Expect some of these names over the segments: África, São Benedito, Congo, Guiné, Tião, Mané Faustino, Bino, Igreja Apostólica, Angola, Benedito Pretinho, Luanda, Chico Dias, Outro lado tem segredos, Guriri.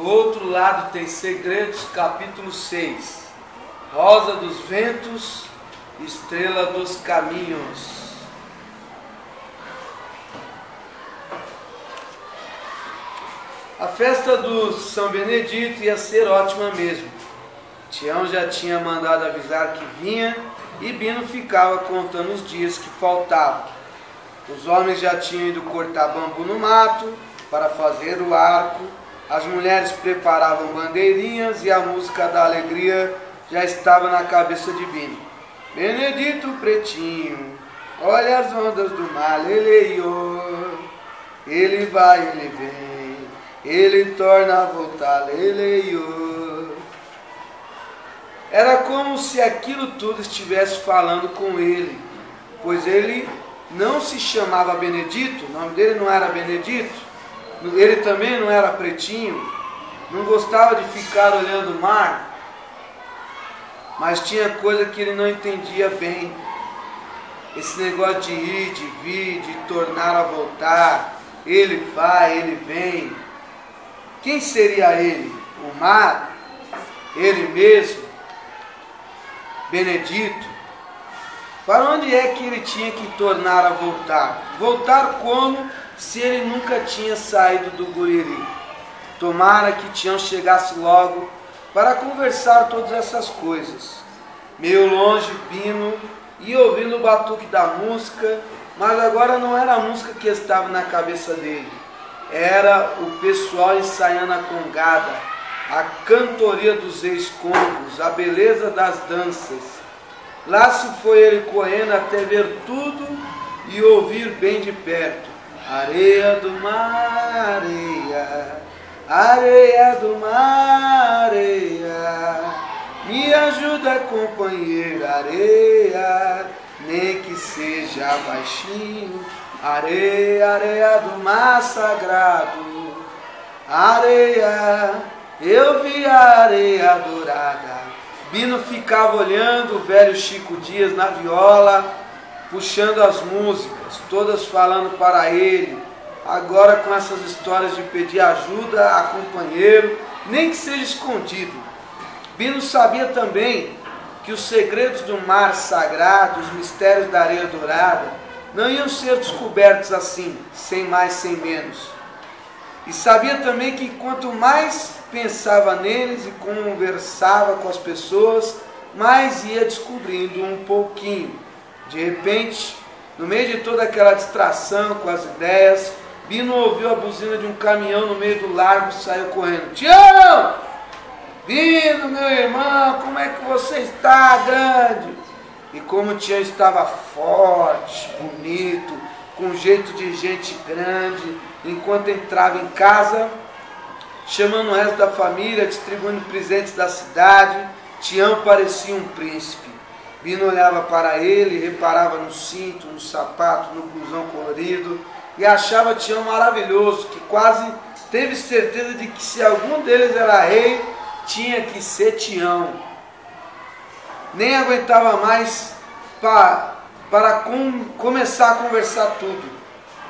Do outro lado tem Segredos, capítulo 6. Rosa dos ventos, estrela dos caminhos. A festa do São Benedito ia ser ótima mesmo. Tião já tinha mandado avisar que vinha e Bino ficava contando os dias que faltavam. Os homens já tinham ido cortar bambu no mato para fazer o arco, as mulheres preparavam bandeirinhas e a música da alegria já estava na cabeça de Bino. Benedito Pretinho, olha as ondas do mar, ele vai, ele vem. Ele torna a voltar, leileiô. Era como se aquilo tudo estivesse falando com ele, pois ele não se chamava Benedito, o nome dele não era Benedito, ele também não era pretinho, não gostava de ficar olhando o mar, mas tinha coisa que ele não entendia bem. Esse negócio de ir, de vir, de tornar a voltar, ele vai, ele vem. Quem seria ele? O mar? Ele mesmo? Benedito? Para onde é que ele tinha que tornar a voltar? Voltar como se ele nunca tinha saído do Guriri? Tomara que Tião chegasse logo para conversar todas essas coisas. Meio longe, Bino ia ouvindo o batuque da música, mas agora não era a música que estava na cabeça dele. Era o pessoal ensaiando a congada, a cantoria dos ex-congos, a beleza das danças. Lá se foi ele correndo até ver tudo e ouvir bem de perto. Areia do mar, areia, areia do mar, areia, me ajuda companheiro, areia, nem que seja baixinho. Areia, areia do mar sagrado, areia, eu vi a areia dourada. Bino ficava olhando o velho Chico Dias na viola, puxando as músicas, todas falando para ele, agora com essas histórias de pedir ajuda a companheiro, nem que seja escondido. Bino sabia também que os segredos do mar sagrado, os mistérios da areia dourada, não iam ser descobertos assim, sem mais, sem menos. E sabia também que quanto mais pensava neles e conversava com as pessoas, mais ia descobrindo um pouquinho. De repente, no meio de toda aquela distração com as ideias, Bino ouviu a buzina de um caminhão no meio do largo e saiu correndo. Tião! Bino, meu irmão, como é que você está, grande? E como o Tião estava forte, bonito, com jeito de gente grande, enquanto entrava em casa, chamando o resto da família, distribuindo presentes da cidade, Tião parecia um príncipe. Bino olhava para ele, reparava no cinto, no sapato, no blusão colorido, e achava Tião maravilhoso, que quase teve certeza de que se algum deles era rei, tinha que ser Tião. Nem aguentava mais para começar a conversar tudo.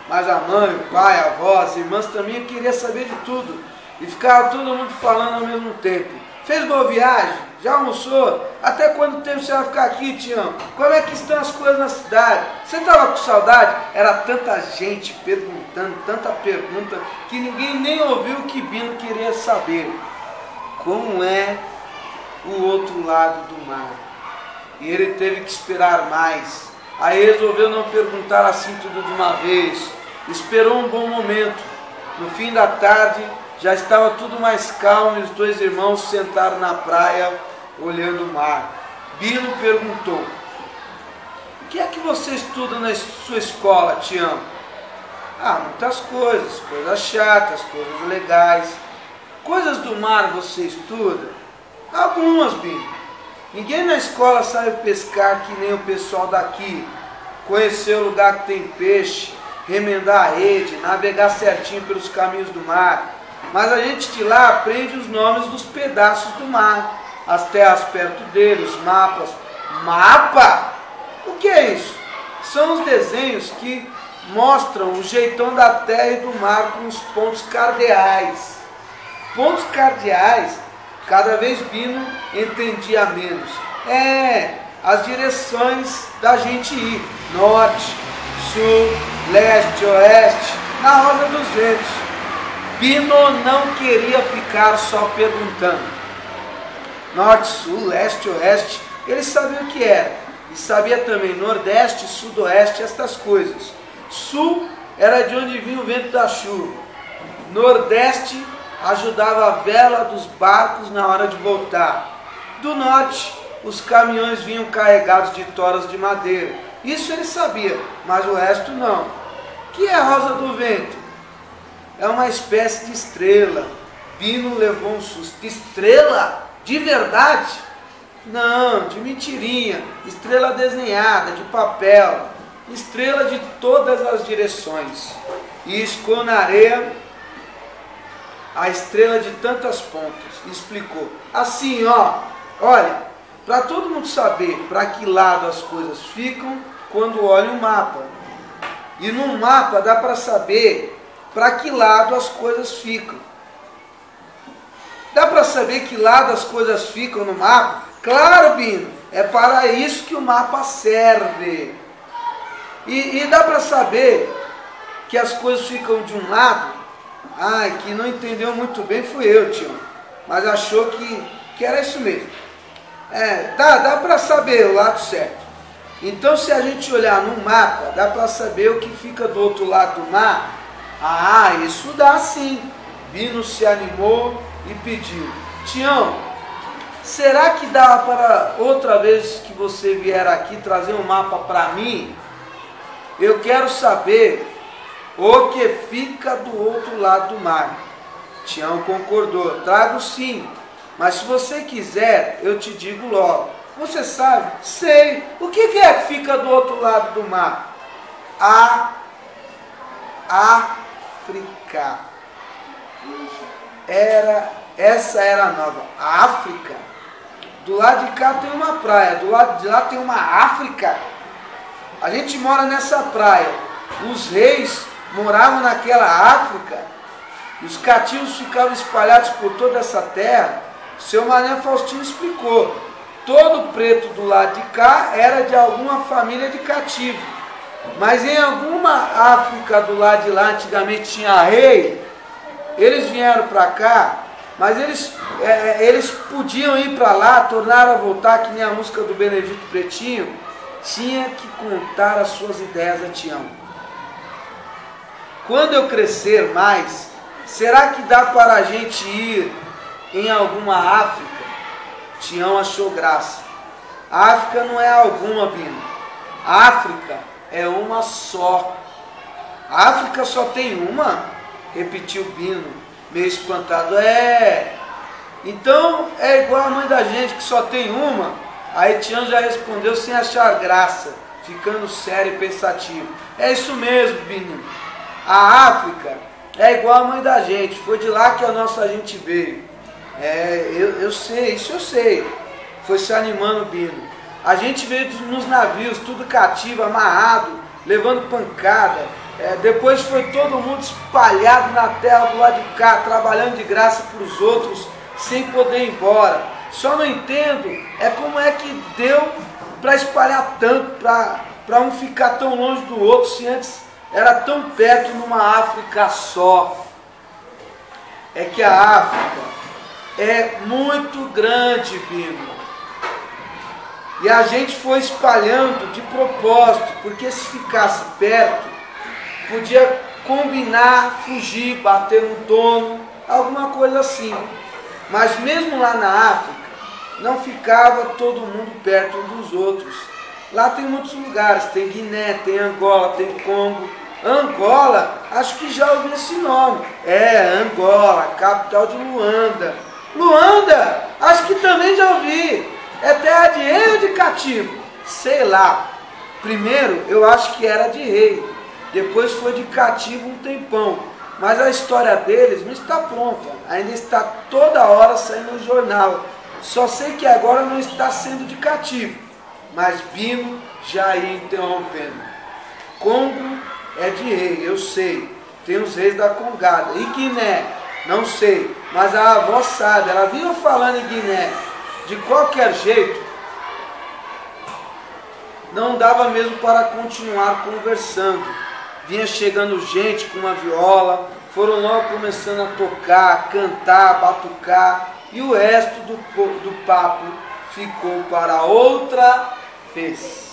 Mas a mãe, o pai, a avó, as irmãs também queriam saber de tudo. E ficava todo mundo falando ao mesmo tempo. Fez boa viagem? Já almoçou? Até quanto tempo você vai ficar aqui, Tião? Como é que estão as coisas na cidade? Você estava com saudade? Era tanta gente perguntando, tanta pergunta, que ninguém nem ouviu o que Bino queria saber. Como é o outro lado do mar? E ele teve que esperar mais. Aí resolveu não perguntar assim tudo de uma vez. Esperou um bom momento. No fim da tarde, já estava tudo mais calmo e os dois irmãos sentaram na praia, olhando o mar. Bino perguntou: o que é que você estuda na sua escola, Tião? Ah, muitas coisas. Coisas chatas, coisas legais. Coisas do mar você estuda? Algumas, Bino. Ninguém na escola sabe pescar que nem o pessoal daqui. Conhecer o lugar que tem peixe, remendar a rede, navegar certinho pelos caminhos do mar. Mas a gente de lá aprende os nomes dos pedaços do mar, as terras perto dele, os mapas. Mapa? O que é isso? São os desenhos que mostram o jeitão da terra e do mar com os pontos cardeais. pontos cardeais, cada vez Bino entendia menos. As direções da gente ir, norte, sul, leste, oeste, na roda dos ventos. Bino não queria ficar só perguntando. Norte, sul, leste, oeste, ele sabia o que era. E sabia também nordeste, sudoeste, estas coisas. Sul era de onde vinha o vento da chuva. Nordeste ajudava a vela dos barcos na hora de voltar. Do norte, os caminhões vinham carregados de toras de madeira. Isso ele sabia, mas o resto não. O que é a rosa do vento? É uma espécie de estrela. Bino levou um susto. Estrela? De verdade? Não, de mentirinha. Estrela desenhada, de papel. Estrela de todas as direções. E escou na areia a estrela de tantas pontas. Explicou. Assim, ó. Olha, para todo mundo saber para que lado as coisas ficam quando olha o mapa. E no mapa dá para saber para que lado as coisas ficam. Dá para saber que lado as coisas ficam no mapa? Claro, Bino, é para isso que o mapa serve. E dá para saber que as coisas ficam de um lado? Ai, que não entendeu muito bem fui eu, tio. Mas achou que era isso mesmo. Dá para saber o lado certo. Então, se a gente olhar no mapa, dá para saber o que fica do outro lado do mar? Ah, isso dá sim. Bino se animou e pediu. Tião, será que dá para outra vez que você vier aqui trazer um mapa para mim? Eu quero saber o que fica do outro lado do mar. Tião concordou. Trago sim. Mas se você quiser, eu te digo logo. Você sabe? Sei. O que é que fica do outro lado do mar? África. Essa era a nova. A África. Do lado de cá tem uma praia. Do lado de lá tem uma África. A gente mora nessa praia. Os reis moravam naquela África. E os cativos ficavam espalhados por toda essa terra. Seu Mané Faustino explicou, todo preto do lado de cá era de alguma família de cativo, mas em alguma África do lado de lá antigamente tinha rei, eles vieram para cá, mas eles podiam ir para lá, tornaram a voltar, que nem a música do Benedito Pretinho, tinha que contar as suas ideias a Tião. Quando eu crescer mais, será que dá para a gente ir em alguma África? Tião achou graça. A África não é alguma, Bino. A África é uma só. A África só tem uma? Repetiu Bino, meio espantado. Então é igual a mãe da gente que só tem uma? Aí Tião já respondeu sem achar graça, ficando sério e pensativo. É isso mesmo, Bino. A África é igual a mãe da gente. Foi de lá que a nossa gente veio. Eu sei, isso eu sei. Foi se animando o Bino. A gente veio nos navios, tudo cativo, amarrado, levando pancada. Depois foi todo mundo espalhado na terra do lado de cá, trabalhando de graça para os outros, sem poder ir embora. Só não entendo como é que deu para espalhar tanto, para um ficar tão longe do outro, se antes era tão perto numa África só. É que a África é muito grande, Bino. E a gente foi espalhando de propósito, porque se ficasse perto, podia combinar, fugir, bater no dono, alguma coisa assim. Mas mesmo lá na África, não ficava todo mundo perto um dos outros. Lá tem muitos lugares, tem Guiné, tem Angola, tem Congo. Angola, acho que já ouvi esse nome. Angola, capital de Luanda. Luanda, acho que também já ouvi, é terra de rei ou de cativo? Sei lá, primeiro eu acho que era de rei, depois foi de cativo um tempão, mas a história deles não está pronta, ainda está toda hora saindo no jornal, só sei que agora não está sendo de cativo, mas Bino já ia interrompendo. Congo é de rei, eu sei, tem os reis da Congada, e Guiné? Não sei, mas a avó sabe, ela vinha falando em Guiné. De qualquer jeito, não dava mesmo para continuar conversando. Vinha chegando gente com uma viola, foram logo começando a tocar, a cantar, a batucar, e o resto do papo ficou para outra vez.